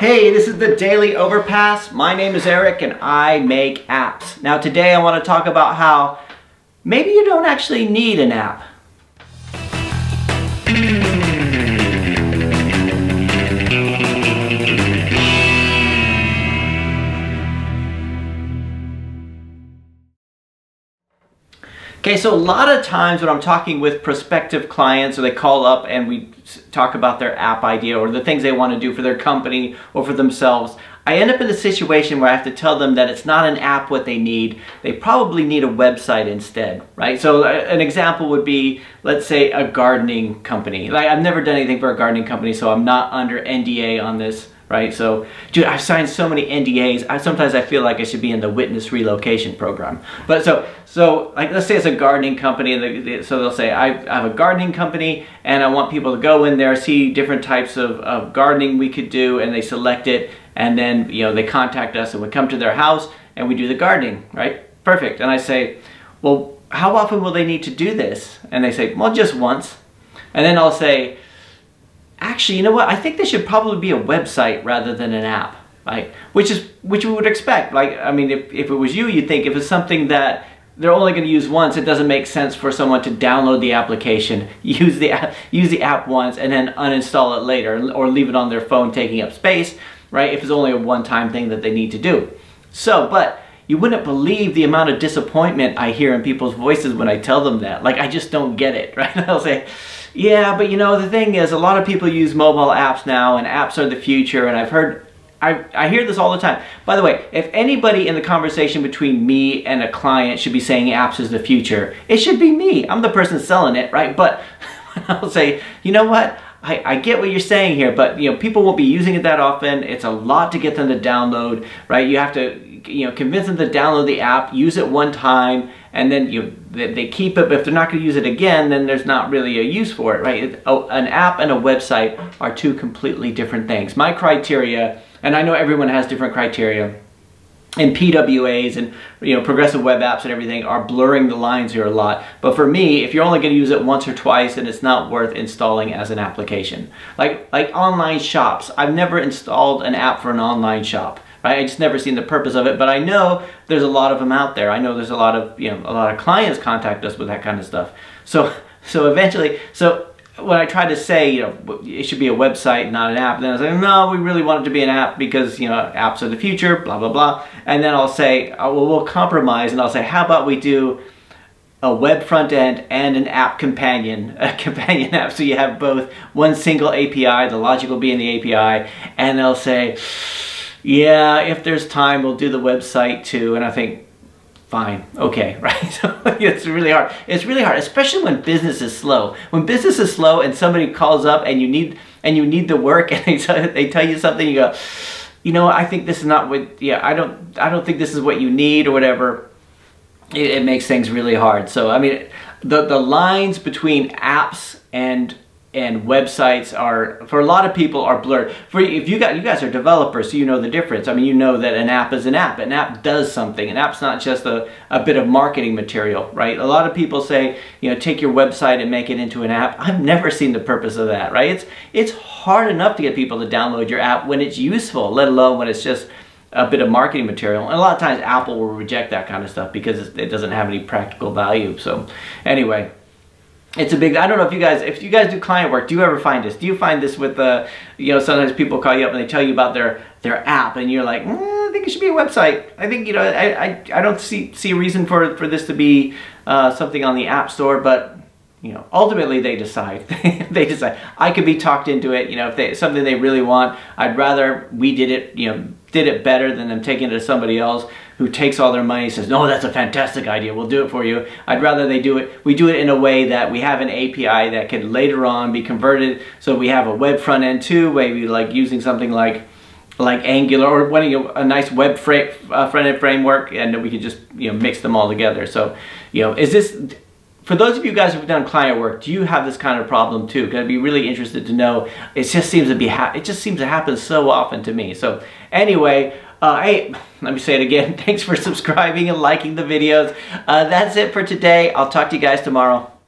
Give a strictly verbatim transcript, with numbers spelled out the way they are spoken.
Hey, this is the Daily Overpass. My name is Eric and I make apps. Now today I want to talk about how maybe you don't actually need an app. Okay, so a lot of times when I'm talking with prospective clients, or they call up and we talk about their app idea or the things they want to do for their company or for themselves, I end up in a situation where I have to tell them that it's not an app what they need. They probably need a website instead, right? So an example would be, let's say, a gardening company. Like, I've never done anything for a gardening company, so I'm not under N D A on this. Right? So, dude, I've signed so many N D As, I, sometimes I feel like I should be in the witness relocation program. But so, so like, let's say it's a gardening company, and they, they, so they'll say, I, I have a gardening company, and I want people to go in there, see different types of, of gardening we could do, and they select it, and then, you know, they contact us, and we come to their house, and we do the gardening, right? Perfect. And I say, well, how often will they need to do this? And they say, well, just once. And then I'll say, actually, you know what? I think this should probably be a website rather than an app, right? Which is which we would expect. Like, I mean, if, if it was you, you'd think if it's something that they're only going to use once, it doesn't make sense for someone to download the application, use the app, use the app once, and then uninstall it later, or leave it on their phone taking up space, right? If it's only a one-time thing that they need to do. So, but you wouldn't believe the amount of disappointment I hear in people's voices when I tell them that. Like, I just don't get it, right? I'll say, yeah, but you know, the thing is, a lot of people use mobile apps now, and apps are the future, and I've heard, I, I hear this all the time. By the way, if anybody in the conversation between me and a client should be saying apps is the future, it should be me. I'm the person selling it, right? But I'll say, you know what? I, I get what you're saying here, but you know, people won't be using it that often. It's a lot to get them to download, right? You have to, you know, convince them to download the app, use it one time, and then you they, they keep it. But if they're not going to use it again, then there's not really a use for it, right? It, oh, an app and a website are two completely different things. My criteria, and I know everyone has different criteria, and P W As and, you know, progressive web apps and everything are blurring the lines here a lot. But for me, if you're only going to use it once or twice, then it's not worth installing as an application. Like like online shops, I've never installed an app for an online shop. Right? I just never seen the purpose of it, but I know there's a lot of them out there. I know there's a lot of, you know, a lot of clients contact us with that kind of stuff. So, so eventually, so when I tried to say, you know, it should be a website, not an app, then I was like, no, we really want it to be an app because, you know, apps are the future, blah, blah, blah. And then I'll say, oh, well, we'll compromise, and I'll say, how about we do a web front end and an app companion, a companion app, so you have both one single A P I, the logic will be in the A P I, and they'll say, yeah, if there's time, we'll do the website too. And I think, fine, okay, right? So it's really hard. It's really hard, especially when business is slow. When business is slow and somebody calls up and you need and you need the work, and they tell, they tell you something, you go, you know, I think this is not what. Yeah, I don't. I don't think this is what you need or whatever. It, it makes things really hard. So I mean, the the lines between apps and and websites are, for a lot of people, are blurred. For if you got you guys are developers, so you know the difference. I mean, you know that an app is an app. An app does something. An app's not just a, a bit of marketing material, right? A lot of people say, you know, take your website and make it into an app. I've never seen the purpose of that, right? It's it's hard enough to get people to download your app when it's useful, let alone when it's just a bit of marketing material. And a lot of times Apple will reject that kind of stuff because it doesn't have any practical value. So anyway, it's a big, I don't know if you guys, if you guys do client work, do you ever find this? Do you find this with, uh, you know, sometimes people call you up and they tell you about their, their app, and you're like, mm, I think it should be a website. I think, you know, I, I, I don't see, see a reason for, for this to be uh, something on the app store, but, you know, ultimately they decide. They decide. I could be talked into it, you know, if they, something they really want. I'd rather we did it, you know, did it better than them taking it to somebody else who takes all their money and says, no, that's a fantastic idea, we'll do it for you. I'd rather they do it, we do it in a way that we have an A P I that can later on be converted, so we have a web front end too, maybe like using something like like Angular, or wanting a, a nice web fra uh, front end framework, and we can just, you know, mix them all together. So, you know, is this, for those of you guys who've done client work, do you have this kind of problem too? Because I'd be really interested to know. It just seems to be, ha it just seems to happen so often to me. So anyway, Uh, hey, let me say it again. Thanks for subscribing and liking the videos. Uh, that's it for today. I'll talk to you guys tomorrow.